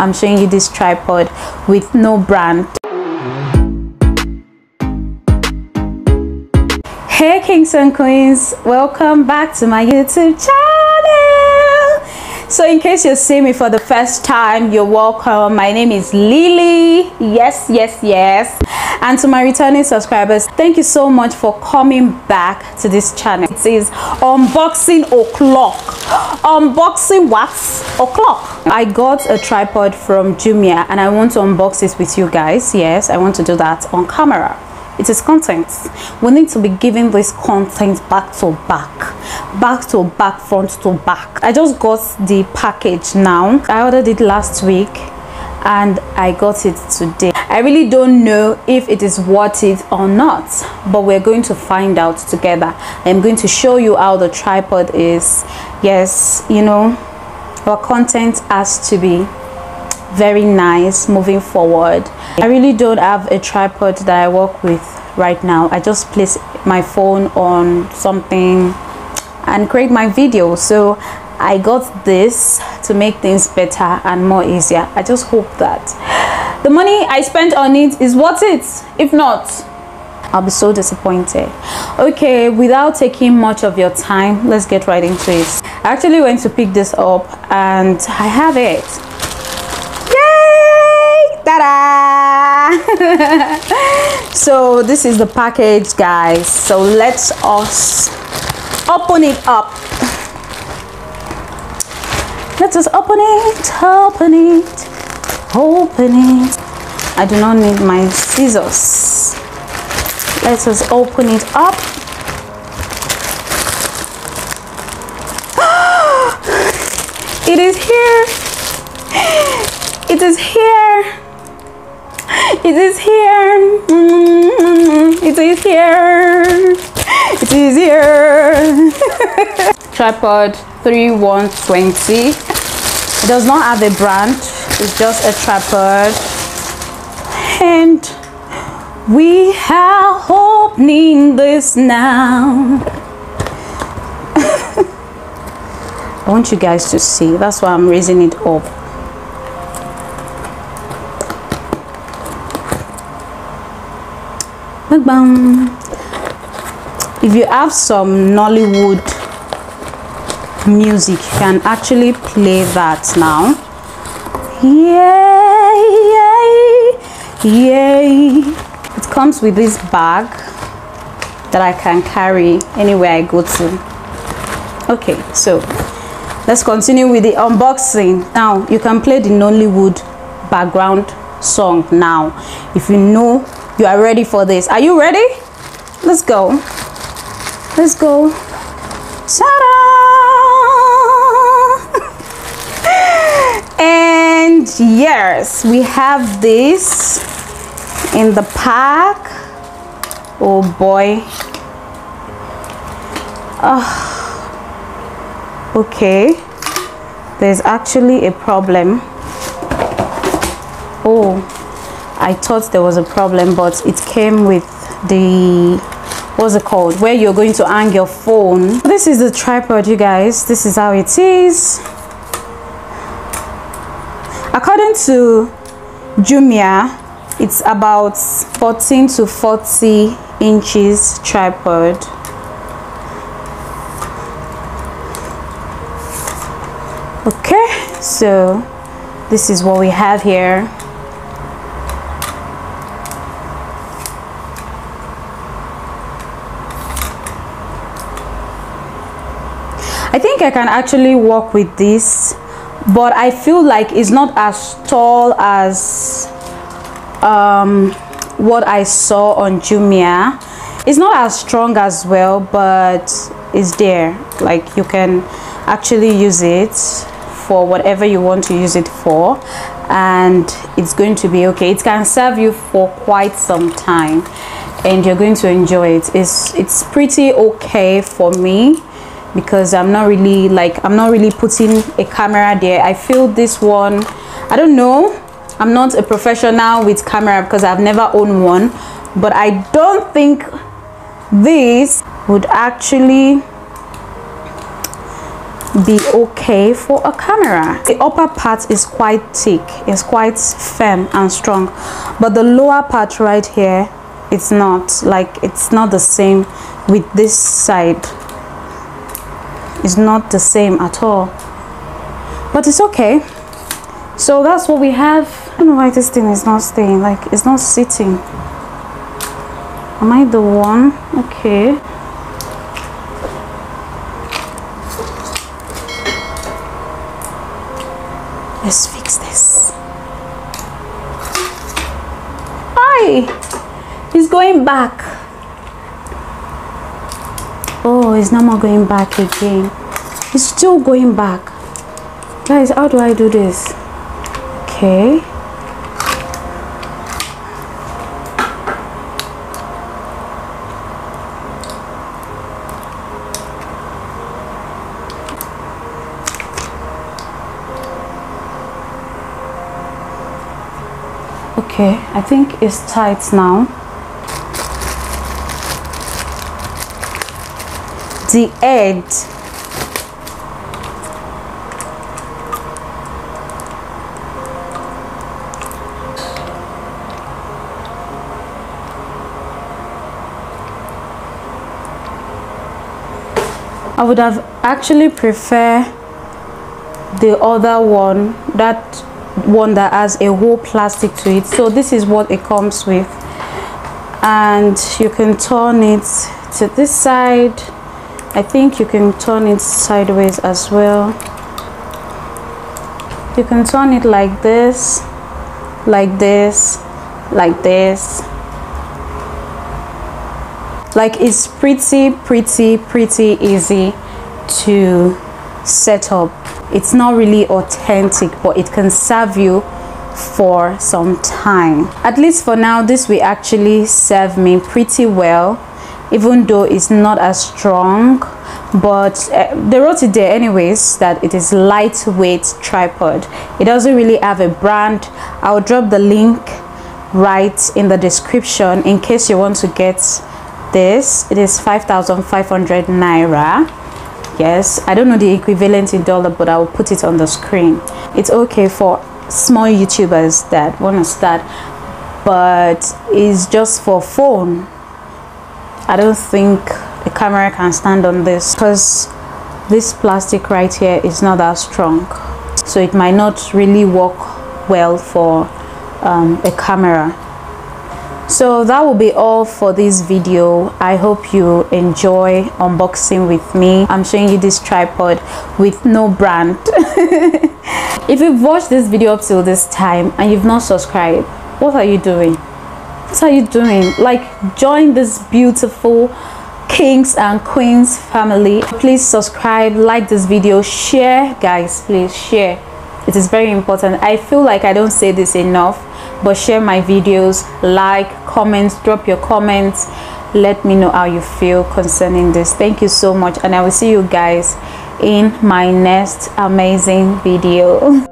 I'm showing you this tripod with no brand. Hey kings and queens, welcome back to my YouTube channel. So in case you're seeing me for the first time, you're welcome. My name is Lily. Yes, yes, yes. And to my returning subscribers, thank you so much for coming back to this channel. It is unboxing o'clock. Unboxing what o'clock? I got a tripod from Jumia and I want to unbox it with you guys. Yes, I want to do that on camera. It is content. We need to be giving this content back to back, back to back, front to back. I just got the package now. I ordered it last week and I got it today. I really don't know if it is worth it or not, but we're going to find out together. I'm going to show you how the tripod is. Yes, you know, our content has to be very nice moving forward. I really don't have a tripod that I work with right now. I just place my phone on something and create my video. So I got this to make things better and more easier. I just hope that the money I spent on it is worth it. If not, I'll be so disappointed. Okay, without taking much of your time, let's get right into it. I actually went to pick this up and I have it. Yay! Ta-da! So this is the package, guys. So let's us open it up. Let's just open it, open it, open it. I do not need my scissors. Let's just open it up. It is here. It is here. It is here. It is here. It is here. Tripod3120. It does not have a brand, it's just a tripod. And we are opening this now. I want you guys to see, that's why I'm raising it up. Bang bang. If you have some Nollywood music, you can actually play that now. Yay, yay, yay. It comes with this bag that I can carry anywhere I go to. Okay, so let's continue with the unboxing. Now you can play the Nollywood background song now. If you know you are ready for this, are you ready? Let's go, let's go. Ta-da! And yes, we have this in the pack. Oh boy. Okay, there's actually a problem. Oh, I thought there was a problem, but it came with the, what's it called, where you're going to hang your phone. This is the tripod, you guys. This is how it is. According to Jumia, it's about 14 to 40 inches tripod. Okay, so this is what we have here. I think I can actually work with this, but I feel like it's not as tall as what I saw on Jumia. It's not as strong as well, but it's there. Like, you can actually use it for whatever you want to use it for, and it's going to be okay. It can serve you for quite some time and you're going to enjoy it. It's pretty okay for me, because I'm not really putting a camera there. I feel this one, I don't know, I'm not a professional with camera because I've never owned one, but I don't think this would actually be okay for a camera. The upper part is quite thick, it's quite firm and strong, but the lower part right here, it's not, like, it's not the same with this side. It's not the same at all, but it's okay. So that's what we have. I don't know why this thing is not staying, like, it's not sitting. Am I the one? Okay. Let's fix this. Hi! It's going back. Oh, it's no more going back again. It's still going back. Guys, how do I do this? Okay. Okay, I think it's tight now. The edge. I would have actually preferred the other one, that one that has a whole plastic to it. So this is what it comes with, and you can turn it to this side. I think you can turn it sideways as well. You can turn it like this, like this, like this. Like, it's pretty easy to set up. It's not really authentic, but it can serve you for some time. At least for now, this will actually serve me pretty well, even though it's not as strong, but they wrote it there anyways that it is lightweight tripod. It doesn't really have a brand. I'll drop the link right in the description in case you want to get this. It is 5,500 naira. Yes, I don't know the equivalent in dollar, but I will put it on the screen. It's okay for small YouTubers that want to start, but it's just for phone. I don't think a camera can stand on this because this plastic right here is not that strong, so it might not really work well for a camera. So that will be all for this video. I hope you enjoy unboxing with me. I'm showing you this tripod with no brand. If you've watched this video up till this time and you've not subscribed, what are you doing? What are you doing? Like, join this beautiful kings and queens family. Please subscribe, like this video, share. Guys, please share. It is very important. I feel like I don't say this enough, but share my videos, like, comment, drop your comments. Let me know how you feel concerning this. Thank you so much, and I will see you guys in my next amazing video.